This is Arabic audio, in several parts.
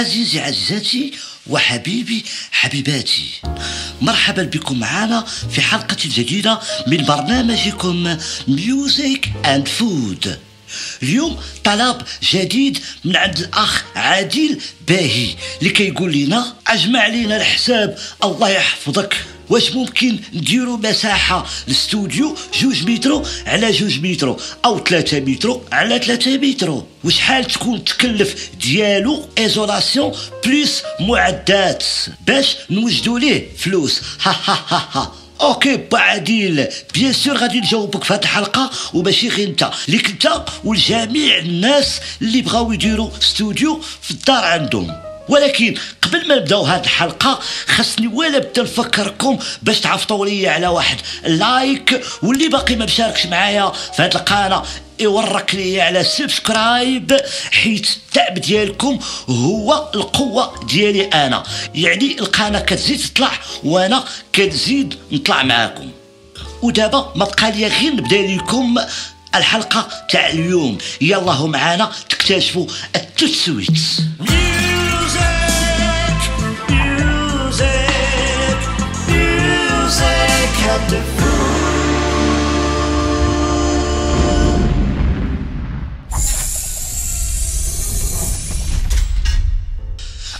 عزيزي عزيزاتي وحبيبي حبيباتي، مرحبا بكم معنا في حلقة جديدة من برنامجكم ميوزيك اند فود. اليوم طلب جديد من عند الأخ عادل باهي اللي كيقول لنا أجمع لينا الحساب الله يحفظك، واش ممكن نديروا مساحة الاستوديو 2 متر على 2 متر أو 3 متر على 3 متر، وشحال تكون التكلف ديالو إيزولاسيون بليس معدات باش نوجدوا ليه فلوس. ها ها ها ها اوكي با عادل، بيان سور غادي نجاوبك في هاد الحلقه، وماشي غير انت ليك انت ولجميع الناس اللي بغاو يديروا استوديو في الدار عندهم. ولكن قبل ما نبداو هاد الحلقه خاصني ولا بدا نفكركم باش تعفطوا لي على واحد لايك، واللي باقي ما مشاركش معايا في هاد القناه يورك لي على سبسكرايب، حيت التعب ديالكم هو القوه ديالي انا، يعني القناه كتزيد تطلع وانا كتزيد نطلع معاكم. ودابا ما بقى لي غير نبدا لكم الحلقه تاع اليوم، يلاه معانا تكتشفوا التسويت.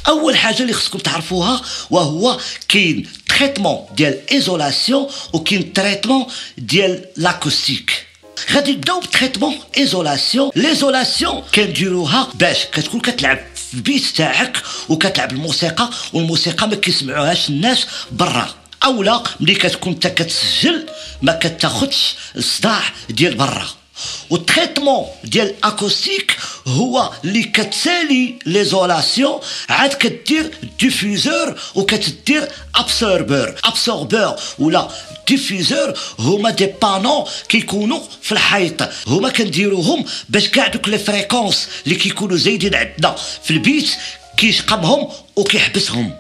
اول حاجه اللي خصكم تعرفوها وهو كاين تريتمون ديال ايزولاسيون وكاين تريتمون ديال لاكوستيك. غادي نبداو بتريتمون ايزولاسيون. ليزولاسيون كنديروها باش كتكون كتلعب في البيت تاعك وكتلعب الموسيقى، والموسيقى ما كيسمعوهاش الناس برا، اولا ملي كتكون انت كتسجل ما كتاخذش الصداع ديال برا. والتريتمون ديال الاكوستيك هو اللي كتسالي ليزولاسيون، عاد كدير ديفيزور وكتدير ابسوربور ولا ديفيزور، هما دي بانو كيكونوا في الحيط، هما كنديروهم باش كاع دوك لي فريكونس اللي كيكونوا زايدين عندنا في البيت كيشقمهم وكيحبسهم،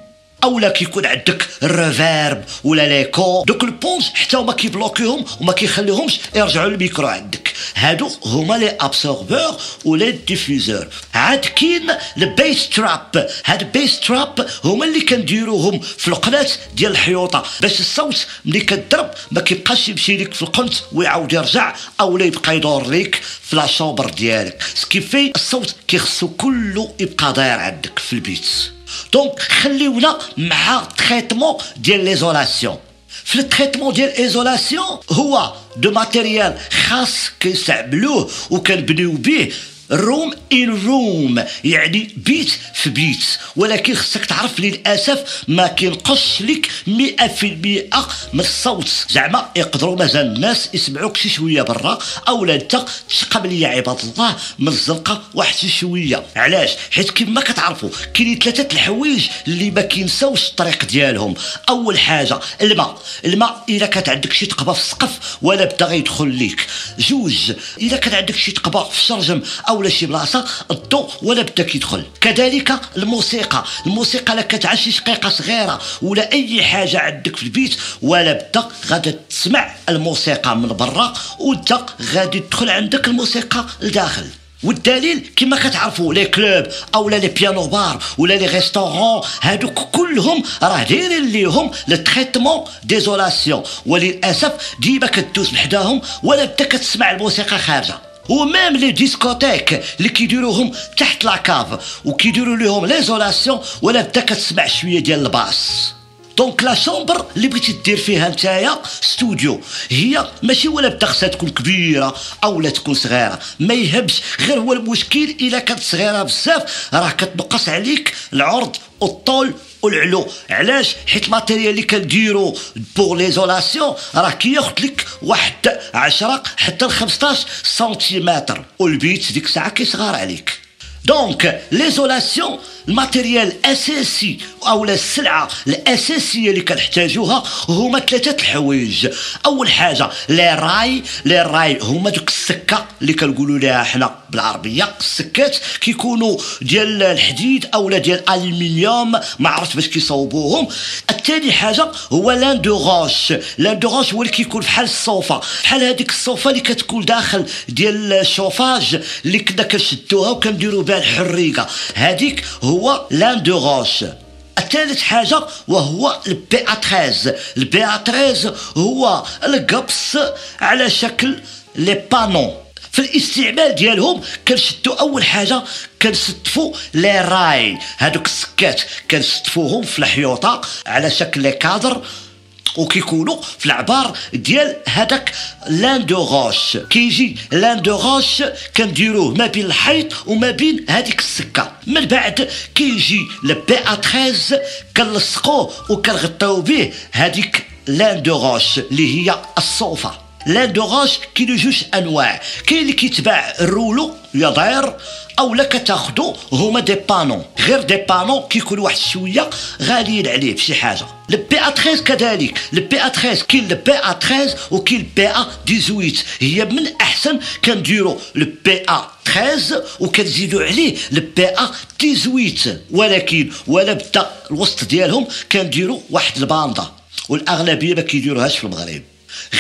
اولا كيكون عندك الريفيرب ولا ليكو دوك البونج حتى هما كيبلوكيهم وما كيخليهمش يرجعوا للميكرو عندك. هادو هما لي ابسوربور ولا ديفيزور. عاد كاين البيس تراب. هاد البيس تراب هما اللي كنديروهم في القنات ديال الحيوطه باش الصوت ملي كضرب ما كيبقاش يمشي لك في القنت ويعاود يرجع، اولا يبقى يدور لك في لاشومبر ديالك، سكيفي الصوت كيخصو كله يبقى داير عندك في البيت. دونك خليونا مع تريتمون ديال ليزولاسيون. في التريتمون ديال ايزولاسيون هو دو ماتيريال خاص كنستعملوه وكنبنيو به روم ان روم، يعني بيت في بيت، ولكن خصك تعرف للاسف ما كينقصش لك 100% من الصوت، زعما يقدروا مازال الناس يسمعوك شي شويه برا، اولا انت تشقم ليا عباد الله من الزنقه واحد شي شويه. علاش؟ حيت كما كتعرفوا كاينين 3 الحوايج اللي ما كينساوش الطريق ديالهم. اول حاجه الماء الا كانت عندك شي تقبه في السقف ولا بدا غيدخل ليك. جوج، الا كانت عندك شي تقبه في الشرجم ولا شي بلاصه الضو ولا بدا كيدخل. كذلك الموسيقى لا كتعش شي شقيقه صغيره ولا اي حاجه عندك في البيت ولا بدا غادي تسمع الموسيقى من برا وانت غادي تدخل عندك الموسيقى لداخل. والدليل كما كتعرفوا لي كلوب اولا لي بيانو بار ولا لي ريستورون، هادوك كلهم راه دايرين ليهم لو تريتمون ديزولاسيون، وللاسف ديما كدوز بحداهم ولا بدا كتسمع الموسيقى خارجه. ومام لي ديسكوتيك اللي كيديروهم تحت لاكاف وكيديروا ليهم ليزولاسيون ولا بدا كتسمع شويه ديال الباس. دونك لا شومبر اللي بغيتي دير فيها نتايا ستوديو هي ماشي ولا بدا خصها تكون كبيره اولا تكون صغيره، ما يهبش، غير هو المشكل الا كانت صغيره بزاف راه كتنقص عليك العرض والطول والعلو. علاش؟ حيت الماتيريال اللي كنديرو بور ليزولاسيون راه كياخد لك واحد 10 حتى ل 15 سنتيمتر، والبيت ديك الساعه كيصغر عليك. دونك ليزولاسيون الماتيريال الاساسي او السلعه الاساسيه اللي كنحتاجوها هما 3 الحوايج. اول حاجه لي راي هما دوك السكه اللي كنقولوا لها حنا بالعربيه، السكات كيكونوا ديال الحديد او ديال الالمنيوم، ما عرفت باش كيصاوبوهم. الثاني حاجه هو لاندوغوش هو اللي كيكون بحال الصوفه، بحال هذيك الصوفه اللي كتكون داخل ديال الشوفاج اللي كنا كنشدوها وكنديروا الحريقة، هذيك هو لاندوغوس. ثالث حاجة وهو البياتريز. البياتريز هو القبص على شكل لي بانو. في الاستعمال ديالهم كنشدو أول حاجة كنستفو لي راي، هادوك السكات كنستفوهم في الحيوطة على شكل لي كادر، وكيكونوا في العبار ديال هذاك لاندوغوش. كيجي لاندوغوش كنديروه ما بين الحيط وما بين هذيك السكه. من بعد كيجي البياتريز كنلصقوه وكنغطيو به هذيك لاندوغوش اللي هي الصوفه. لاندوغوش كاين جوج انواع، كاين اللي كيتباع الرولو يضير او لا كتاخدو هما دي بانو، غير دي بانو كيكونوا واحد شويه غاليين عليه بشي حاجه. البياتريز كذلك، البياتريز كاين البياتريز وكاين البيا 18، هي من الاحسن كنديروا البياتريز وكنزيدوا عليه البيا 18، ولكن ولا بدا الوسط ديالهم كنديروا واحد الباندا، والاغلبيه ما كيديروهاش في المغرب.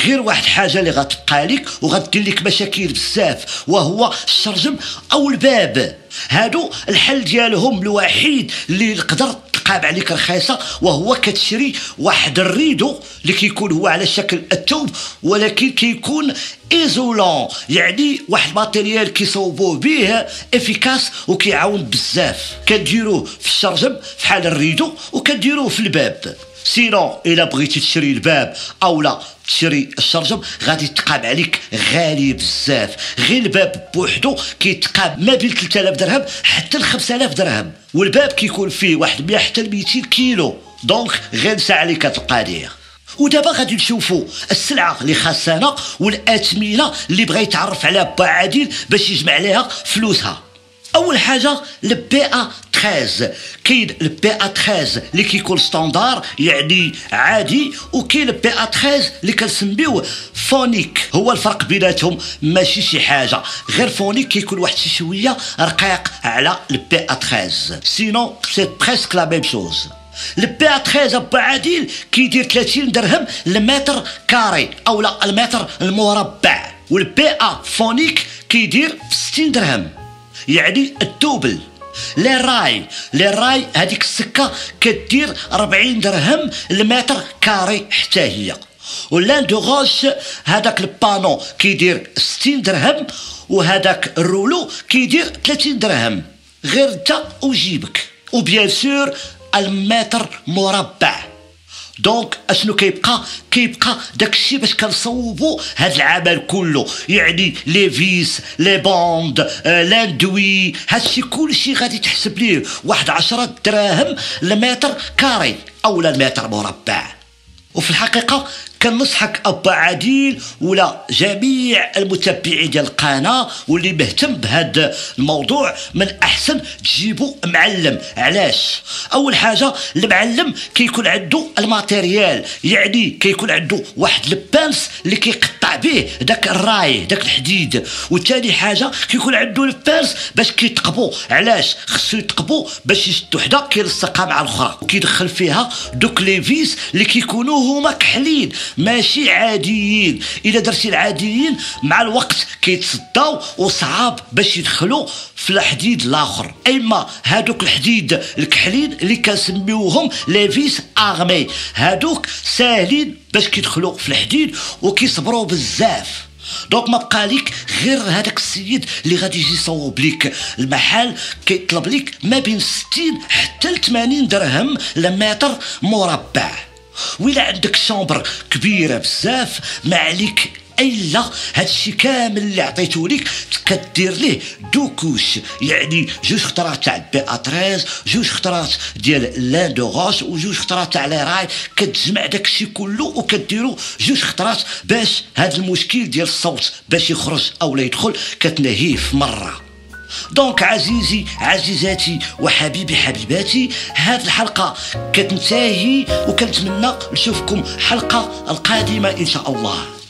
غير واحد حاجه اللي غتبقى لك وغدير لك مشاكل بزاف، وهو الشرجم او الباب. هادو الحل ديالهم الوحيد اللي يقدر تقاب عليك رخيصه، وهو كتشري واحد الريدو اللي كيكون هو على شكل الثوب، ولكن كيكون ايزولون، يعني واحد الماتيريال كيصوبوه به افيكاس وكيعاون بزاف. كديروه في الشرجم فحال الريدو وكديروه في الباب. سينو الا بغيتي تشري الباب اولا تشري الشرجم غادي تقام عليك غالي بزاف. غير الباب بوحدو كيتقام ما بين 3000 درهم حتى ل 5000 درهم، والباب كيكون فيه واحد 100 حتى 200 كيلو، دونك غير نسى عليك القضيه. ودابا غادي نشوفوا السلعه اللي خاصنا والاثمنه اللي بغا يتعرف عليها باعدين باش يجمع عليها فلوسها. اول حاجه البياتريز، كاين البياتريز اللي كيكون ستاندار يعني عادي، وكاين البياتريز اللي كنسميوه فونيك. هو الفرق بيناتهم ماشي شي حاجه، غير فونيك كيكون واحد شي شويه رقيق على البياتريز، سينو سي بريسك لا ميم شوز. البياتريز بعديل كيدير 30 درهم للمتر كاري اولا المتر المربع، والبيئه فونيك كيدير 60 درهم يعني الدوبل. لي راي، لي راي هذيك السكه كدير 40 درهم لمتر كاري حتى هي. واللاندوغوش هذاك البانو كيدير 60 درهم، وهذاك الرولو كيدير 30 درهم، غير انت وجيبك، وبيان سور المتر مربع. دونك اشنو كيبقى؟ كيبقى داكشي باش كنصوبو هاد العمل كله، يعني لي فيس لي بوند لاندوي هادشي كلشي غادي تحسب ليه واحد 10 دراهم لمتر كاري اولا المتر مربع. وفي الحقيقه كنصحك أبا عادل ولا جميع المتابعين ديال القناه واللي مهتم بهذا الموضوع، من احسن تجيبوا معلم. علاش؟ اول حاجه المعلم كيكون عنده الماتيريال، يعني كيكون عنده واحد البانس اللي كيقطع به داك الراي داك الحديد، وثاني حاجه كيكون عنده البانس باش كيتقبو. علاش خصو يتقبو؟ باش يشد وحده كيلصقها مع الاخرى وكيدخل فيها دوك لي فيس اللي كيكونوا هما كحلين ماشي عاديين. الا درتي العاديين مع الوقت كيتصداو وصعاب باش يدخلوا في الحديد الاخر. اما هادوك الحديد الكحلين اللي كنسميوهم لي فيس اغمي، هادوك ساهلين باش كيدخلوا في الحديد وكيصبروا بزاف. دونك ما بقى لك غير هذاك السيد اللي غادي يجي يصوب لك المحل كيطلب لك ما بين 60 حتى ل 80 درهم لمتر مربع. وإلا عندك شامبر كبيرة بزاف ما عليك إلا هادشي كامل اللي عطيتو ليك كدير ليه دو كوش، يعني جوج خطرات تاع البياتريز، جوج خطرات ديال لاندوغوش، وجوج خطرات تاع لي راي، كتجمع داكشي كله وكديرو جوج خطرات باش هاد المشكل ديال الصوت باش يخرج أولا يدخل كتنهيه في مرة. دونك عزيزي عزيزاتي وحبيبي حبيباتي، هاد الحلقة كتنتهي، وكنتمنى نشوفكم الحلقة القادمة إن شاء الله.